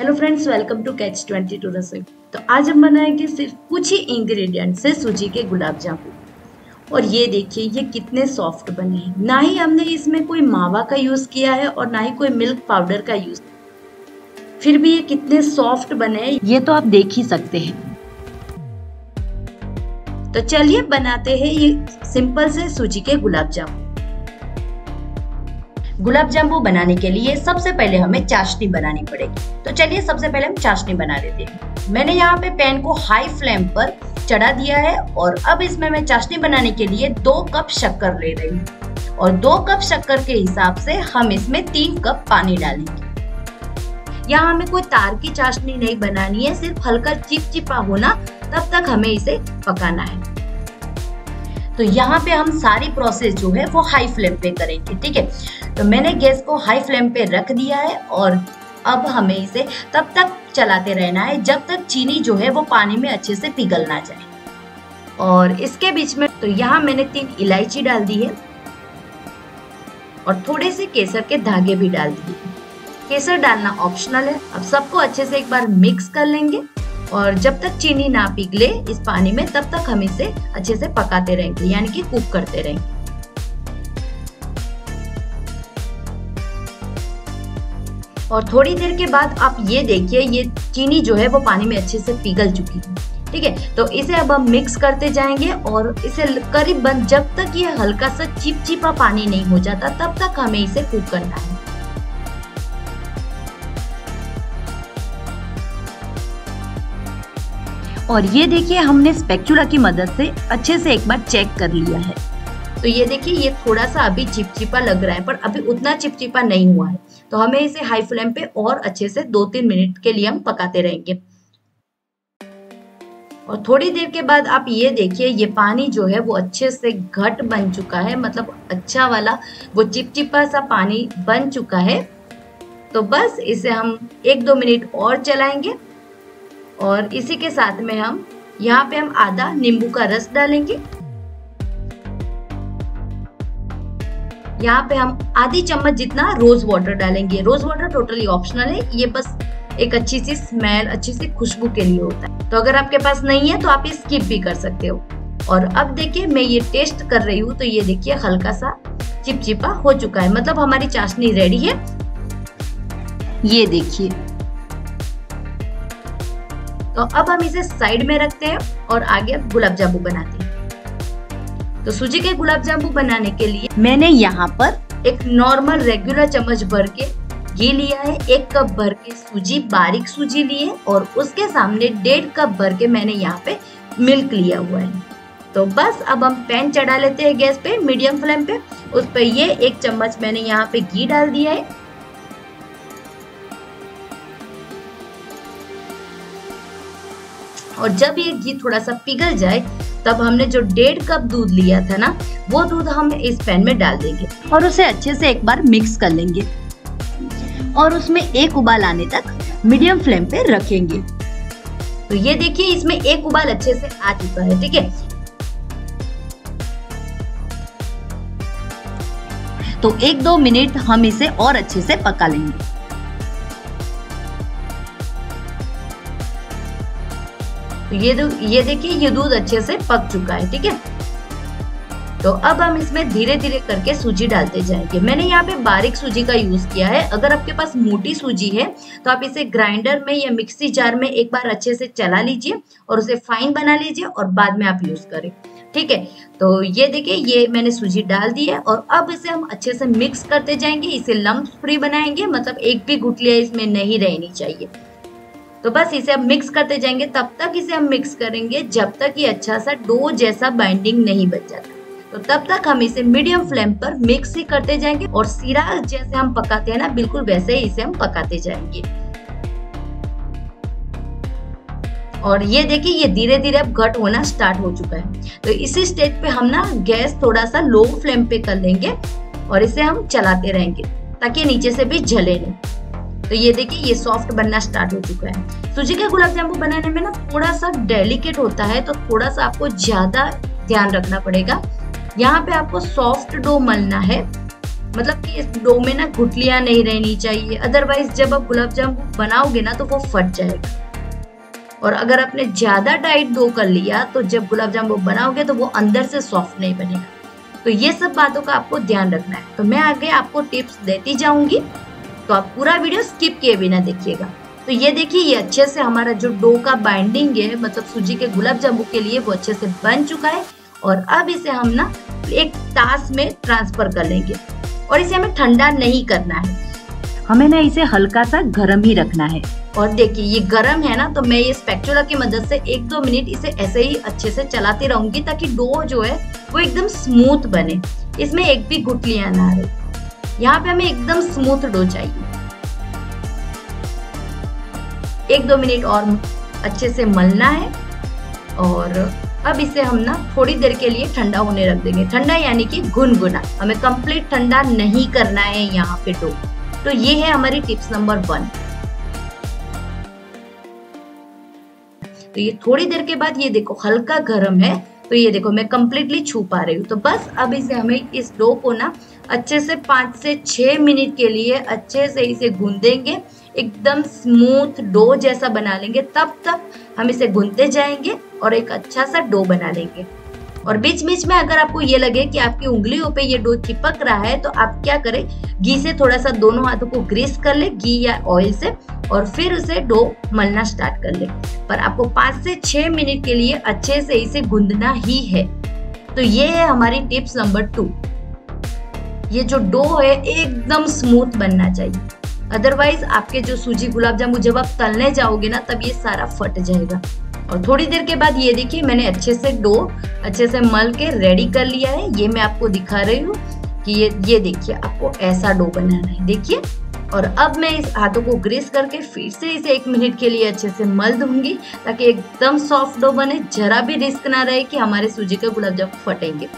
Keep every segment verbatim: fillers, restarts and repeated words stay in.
Hello friends, welcome to कैच बाईस रसोई। तो आज हम बनाएंगे सिर्फ कुछ ही इंग्रेडिएंट से सूजी के गुलाब जामुन। और ये देखिए ये कितने सॉफ्ट बने हैं। ना ही हमने इसमें कोई मावा का यूज़ किया है और ना ही कोई मिल्क पाउडर का यूज़, फिर भी ये कितने सॉफ्ट बने हैं ये तो आप देख ही सकते हैं। तो चलिए बनाते हैं ये सिंपल से सूजी के गुलाब जामुन। गुलाब जामुन बनाने के लिए सबसे पहले हमें चाशनी बनानी पड़ेगी। तो चलिए सबसे पहले हम चाशनी बना लेते हैं। मैंने यहाँ पे पैन को हाई फ्लेम पर चढ़ा दिया है और अब इसमें मैं चाशनी बनाने के लिए दो कप शक्कर ले रही हूँ और दो कप शक्कर के हिसाब से हम इसमें तीन कप पानी डालेंगे। यहाँ हमें कोई तार की चाशनी नहीं बनानी है, सिर्फ हल्का चिपचिपा होना तब तक हमें इसे पकाना है। तो यहाँ पे हम सारी प्रोसेस जो है वो हाई फ्लेम पे करेंगे, ठीक है। तो मैंने गैस को हाई फ्लेम पे रख दिया है और अब हमें इसे तब तक चलाते रहना है जब तक चीनी जो है वो पानी में अच्छे से पिघल ना जाए। और इसके बीच में तो यहाँ मैंने तीन इलायची डाल दी है और थोड़े से केसर के धागे भी डाल दिए। केसर डालना ऑप्शनल है। अब सबको अच्छे से एक बार मिक्स कर लेंगे और जब तक चीनी ना पिघले इस पानी में तब तक हम इसे अच्छे से पकाते रहेंगे, यानी कि कुक करते रहेंगे। और थोड़ी देर के बाद आप ये देखिए ये चीनी जो है वो पानी में अच्छे से पिघल चुकी है, ठीक है। तो इसे अब हम मिक्स करते जाएंगे और इसे करीबन जब तक ये हल्का सा चिपचिपा पानी नहीं हो जाता तब तक हमें इसे कुक करना है। और ये देखिए हमने स्पैचुला की मदद से अच्छे से एक बार चेक कर लिया है। तो ये देखिए ये थोड़ा सा अभी चिपचिपा लग रहा है पर अभी उतना चिपचिपा नहीं हुआ है। तो हमें इसे हाई फ्लेम पे और अच्छे से दो तीन मिनट के लिए हम पकाते रहेंगे। और थोड़ी देर के बाद आप ये देखिए ये पानी जो है वो अच्छे से घट बन चुका है, मतलब अच्छा वाला वो चिपचिपा सा पानी बन चुका है। तो बस इसे हम एक दो मिनट और चलाएंगे और इसी के साथ में हम यहाँ पे हम आधा नींबू का रस डालेंगे। यहाँ पे हम आधी चम्मच जितना रोज वाटर डालेंगे। रोज वाटर टोटली ऑप्शनल है, ये बस एक अच्छी सी स्मेल, अच्छी सी खुशबू के लिए होता है। तो अगर आपके पास नहीं है तो आप ये स्किप भी कर सकते हो। और अब देखिए मैं ये टेस्ट कर रही हूँ तो ये देखिए हल्का सा चिपचिपा हो चुका है, मतलब हमारी चाशनी रेडी है। ये देखिए तो अब हम इसे साइड में रखते हैं और आगे गुलाब जामुन बनाते हैं। तो सूजी के गुलाब जामुन बनाने के लिए मैंने यहाँ पर एक नॉर्मल रेगुलर चम्मच भर के घी लिया है, एक कप भर के सूजी, बारीक सूजी ली है और उसके सामने डेढ़ कप भर के मैंने यहाँ पे मिल्क लिया हुआ है। तो बस अब हम पैन चढ़ा लेते हैं गैस पे मीडियम फ्लेम पे। उस पर ये एक चम्मच मैंने यहाँ पे घी डाल दिया है और जब ये घी थोड़ा सा पिघल जाए तब हमने जो डेढ़ कप दूध लिया था ना वो दूध हम इस पैन में डाल देंगे और उसे अच्छे से एक बार मिक्स कर लेंगे और उसमें एक उबाल आने तक मीडियम फ्लेम पे रखेंगे। तो ये देखिए इसमें एक उबाल अच्छे से आ चुका है, ठीक है। तो एक दो मिनट हम इसे और अच्छे से पका लेंगे। ये ये देखिए ये दूध अच्छे से पक चुका है, ठीक है। तो अब हम इसमें धीरे धीरे करके सूजी डालते जाएंगे। मैंने यहाँ पे बारीक सूजी का यूज किया है। अगर आपके पास मोटी सूजी है तो आप इसे ग्राइंडर में या मिक्सी जार में एक बार अच्छे से चला लीजिए और उसे फाइन बना लीजिए और बाद में आप यूज करें, ठीक है। तो ये देखिए ये मैंने सूजी डाल दी है और अब इसे हम अच्छे से मिक्स करते जाएंगे। इसे लम्प फ्री बनाएंगे, मतलब एक भी गुठलियां इसमें नहीं रहनी चाहिए। तो बस इसे हम मिक्स करते जाएंगे, तब तक इसे हम मिक्स करेंगे जब तक ये अच्छा सा डो जैसा बाइंडिंग नहीं बन जाता। तो तब तक हम इसे मीडियम फ्लेम पर मिक्स ही करते जाएंगे और सीरा जैसे हम पकाते हैं ना बिल्कुल वैसे ही इसे हम पकाते जाएंगे। और ये देखिए ये धीरे धीरे अब घट होना स्टार्ट हो चुका है। तो इसी स्टेज पे हम ना गैस थोड़ा सा लो फ्लेम पे कर लेंगे और इसे हम चलाते रहेंगे ताकि नीचे से भी जले नहीं। तो ये देखिए ये सॉफ्ट बनना स्टार्ट हो चुका है। सूजी के गुलाब जामुन बनाने में ना थोड़ा सा डेलिकेट होता है, तो थोड़ा सा आपको ज्यादा ध्यान रखना पड़ेगा। यहाँ पे आपको सॉफ्ट डो मलना है मतलब कि इस डो में ना गुठलियाँ नहीं रहनी चाहिए, अदरवाइज जब आप गुलाब जामुन बनाओगे ना तो वो फट जाएगा। और अगर आपने ज़्यादा टाइट डो कर लिया तो जब गुलाब जामुन बनाओगे तो वो अंदर से सॉफ्ट नहीं बनेगा। तो ये सब बातों का आपको ध्यान रखना है। तो मैं आगे आपको टिप्स देती जाऊंगी, तो आप पूरा वीडियो स्किप किए बिना देखिएगा। तो ये देखिए, ये अच्छे से हमारा जो डो का बाइंडिंग है मतलब सूजी के गुलाब जामुन के लिए, वो अच्छे से बन चुका है। और अब इसे हम ना एक तास में ट्रांसफर कर लेंगे और इसे हमें ठंडा नहीं करना है, हमें ना इसे हल्का सा गर्म ही रखना है। और देखिए ये गर्म है ना, तो मैं ये स्पैचुला की मदद से एक दो मिनट इसे ऐसे ही अच्छे से चलाती रहूंगी ताकि डो जो है वो एकदम स्मूथ बने, इसमें एक भी गुठलियां ना रहे। यहाँ पे हमें एकदम स्मूथ डो चाहिए। एक दो मिनट और अच्छे से मलना है और अब इसे हम ना थोड़ी देर के लिए ठंडा होने रख देंगे। ठंडा यानी कि गुनगुना, हमें कंप्लीट ठंडा नहीं करना है यहाँ पे डो। तो ये है हमारी टिप्स नंबर वन। तो ये थोड़ी देर के बाद ये देखो हल्का गर्म है, तो ये देखो मैं कम्प्लीटली छू पा रही हूँ। तो बस अब इसे हमें इस डो को ना अच्छे से पाँच से छः मिनट के लिए अच्छे से इसे गूंदेंगे, एकदम स्मूथ डो जैसा बना लेंगे। तब तक हम इसे गूंदते जाएंगे और एक अच्छा सा डो बना लेंगे। और बीच बीच में अगर आपको ये लगे कि आपकी उंगलियों पे ये डो चिपक रहा है तो आप क्या करें, घी से थोड़ा सा दोनों हाथों को ग्रीस कर ले, घी या ऑयल से, और फिर उसे डो मलना स्टार्ट कर ले। पर आपको पाँच से छः मिनट के लिए अच्छे से इसे गूंदना ही है। तो ये है हमारी टिप्स नंबर टू। ये जो डो है एकदम स्मूथ बनना चाहिए, अदरवाइज आपके जो सूजी गुलाब जामुन जब आप तलने जाओगे ना तब ये सारा फट जाएगा। और थोड़ी देर के बाद ये देखिए मैंने अच्छे से डो अच्छे से मल के रेडी कर लिया है। ये मैं आपको दिखा रही हूँ कि ये ये देखिए आपको ऐसा डो बनाना है, देखिए। और अब मैं इस हाथों को ग्रीस करके फिर से इसे एक मिनट के लिए अच्छे से मल दूंगी ताकि एकदम सॉफ्ट डो बने, जरा भी रिस्क ना रहे कि हमारे सूजी के गुलाब जामुन फटेंगे।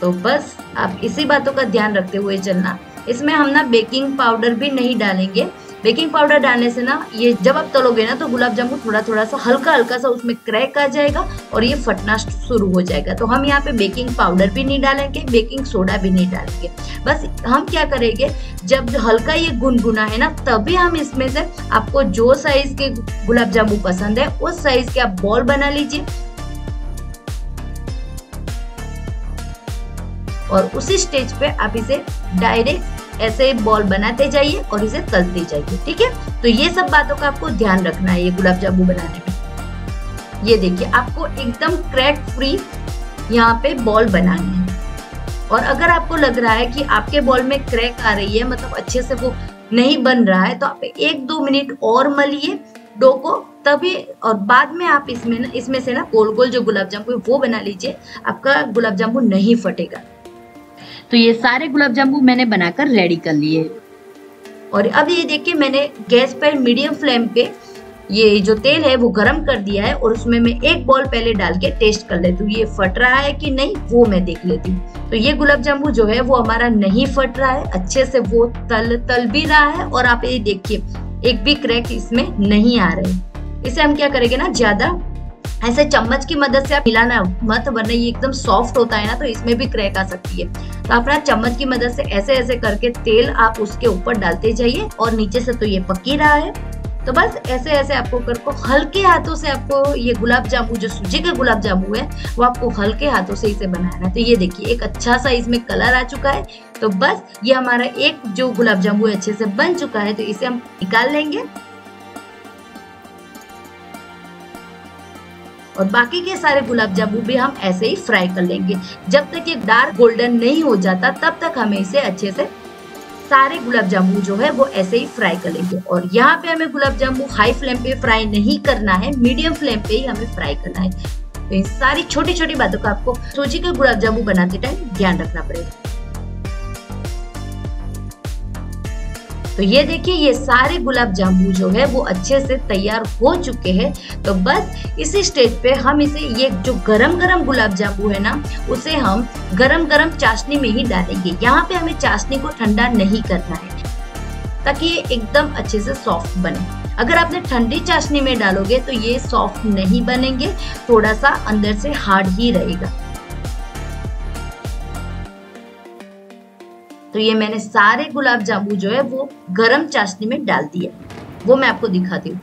तो बस आप इसी बातों का ध्यान रखते हुए चलना। इसमें हम ना बेकिंग पाउडर भी नहीं डालेंगे। बेकिंग पाउडर डालने से ना ये जब आप तलोगे ना तो गुलाब जामुन थोड़ा थोड़ा सा हल्का हल्का सा उसमें क्रैक आ जाएगा और ये फटना शुरू हो जाएगा। तो हम यहाँ पे बेकिंग पाउडर भी नहीं डालेंगे, बेकिंग सोडा भी नहीं डालेंगे। बस हम क्या करेंगे, जब हल्का ये गुनगुना है ना तभी हम इसमें से आपको जो साइज के गुलाब जामुन पसंद है उस साइज के आप बॉल बना लीजिए और उसी स्टेज पे आप इसे डायरेक्ट ऐसे बॉल बनाते जाइए और इसे तलते जाइए, ठीक है। तो ये सब बातों का आपको ध्यान रखना है ये गुलाब जामुन बनाने में। ये देखिए आपको एकदम क्रैक फ्री यहाँ पे बॉल बनानी है। और अगर आपको लग रहा है कि आपके बॉल में क्रैक आ रही है, मतलब अच्छे से वो नहीं बन रहा है, तो आप एक दो मिनट और मलिए डो को, तभी और बाद में आप इसमें ना इसमें से ना गोल गोल जो गुलाब जामुन वो बना लीजिए, आपका गुलाब जामुन नहीं फटेगा। तो ये सारे गुलाब जामुन मैंने बनाकर रेडी कर लिए। और अब ये देखिए मैंने गैस पर मीडियम फ्लेम पे ये जो तेल है वो गरम कर दिया है और उसमें मैं एक बॉल पहले डाल के टेस्ट कर लेती हूँ, ये फट रहा है कि नहीं वो मैं देख लेती हूँ। तो ये गुलाब जामुन जो है वो हमारा नहीं फट रहा है, अच्छे से वो तल तल भी रहा है और आप ये देखिए एक भी क्रैक इसमें नहीं आ रहे। इसे हम क्या करेंगे ना, ज्यादा ऐसे चम्मच की मदद से आप हिलाना मत, वरना ये एकदम सॉफ्ट होता है ना तो इसमें भी क्रैक आ सकती है। तो आप ना चम्मच की मदद से ऐसे ऐसे करके तेल आप उसके ऊपर डालते जाइए और नीचे से तो ये पक ही रहा है। तो बस ऐसे ऐसे आपको करके हल्के हाथों से आपको ये गुलाब जामुन जो सूजी का गुलाब जामुन है वो आपको हल्के हाथों से इसे बनाना है। तो ये देखिए एक अच्छा सा इसमें कलर आ चुका है। तो बस ये हमारा एक जो गुलाब जामुन अच्छे से बन चुका है, तो इसे हम निकाल लेंगे। और बाकी के सारे गुलाब जामुन भी हम ऐसे ही फ्राई कर लेंगे। जब तक ये डार्क गोल्डन नहीं हो जाता तब तक हमें इसे अच्छे से सारे गुलाब जामुन जो है वो ऐसे ही फ्राई कर लेंगे। और यहाँ पे हमें गुलाब जामुन हाई फ्लेम पे फ्राई नहीं करना है, मीडियम फ्लेम पे ही हमें फ्राई करना है। तो इन सारी छोटी छोटी बातों का आपको सूजी के गुलाब जामुन बनाते टाइम ध्यान रखना पड़ेगा। तो ये देखिए ये सारे गुलाब जामुन जो है वो अच्छे से तैयार हो चुके हैं। तो बस इसी स्टेज पे हम इसे ये जो गरम गरम गुलाब जामुन है ना उसे हम गरम गरम चाशनी में ही डालेंगे। यहाँ पे हमें चाशनी को ठंडा नहीं करना है ताकि ये एकदम अच्छे से सॉफ्ट बने। अगर आपने ठंडी चाशनी में डालोगे तो ये सॉफ्ट नहीं बनेंगे, थोड़ा सा अंदर से हार्ड ही रहेगा। तो ये मैंने सारे गुलाब जामुन जो है वो गरम चाशनी में डाल दिया, वो मैं आपको दिखाती हूँ।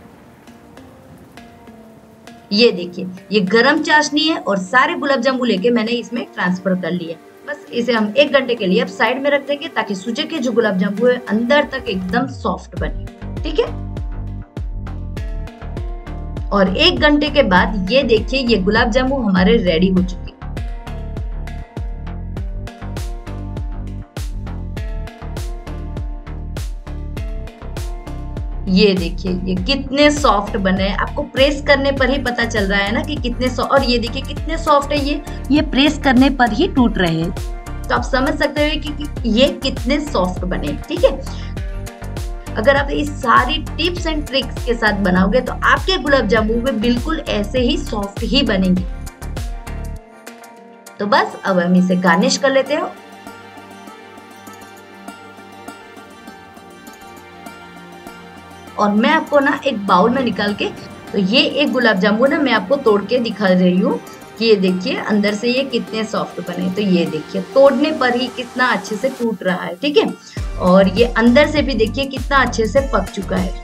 ये देखिए, ये गरम चाशनी है और सारे गुलाब जामुन लेके मैंने इसमें ट्रांसफर कर लिया। बस इसे हम एक घंटे के लिए अब साइड में रख देंगे ताकि सूजी के जो गुलाब जामुन है अंदर तक एकदम सॉफ्ट बने, ठीक है। और एक घंटे के बाद ये देखिए, ये गुलाब जामुन हमारे रेडी हो चुके। ये देखिए, ये कितने सॉफ्ट बने, आपको प्रेस करने पर ही पता चल रहा है ना कि कितने सॉफ्ट। और ये देखिए कितने सॉफ्ट है, ये ये प्रेस करने पर ही टूट रहे हैं, तो आप समझ सकते हो कि, कि ये कितने सॉफ्ट बने, ठीक है। अगर आप इस सारी टिप्स एंड ट्रिक्स के साथ बनाओगे तो आपके गुलाब जामुन भी बिल्कुल ऐसे ही सॉफ्ट ही बनेंगे। तो बस अब हम इसे गार्निश कर लेते हैं। और मैं आपको ना एक बाउल में निकाल के, तो ये एक गुलाब जामुन ना मैं आपको तोड़ के दिखा रही हूँ कि ये देखिए अंदर से ये कितने सॉफ्ट बने। तो ये देखिए तोड़ने पर ही कितना अच्छे से टूट रहा है, ठीक है। और ये अंदर से भी देखिए कितना अच्छे से पक चुका है,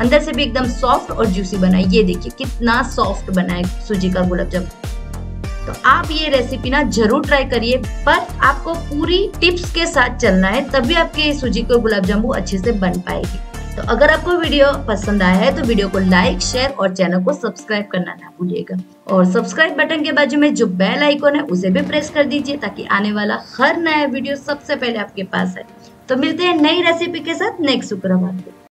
अंदर से भी एकदम सॉफ्ट और जूसी बना है। ये देखिए कितना सॉफ्ट बना है सूजी का गुलाब जामुन। तो आप ये रेसिपी ना जरूर ट्राई करिए, पर आपको पूरी टिप्स के साथ चलना है, तभी आपके सूजी के गुलाब जामुन अच्छे से बन पाएगी। तो अगर आपको वीडियो पसंद आया है तो वीडियो को लाइक, शेयर और चैनल को सब्सक्राइब करना ना भूलिएगा। और सब्सक्राइब बटन के बाजू में जो बेल आइकॉन है उसे भी प्रेस कर दीजिए ताकि आने वाला हर नया वीडियो सबसे पहले आपके पास आए। तो मिलते हैं नई रेसिपी के साथ नेक्स्ट शुक्रवार को।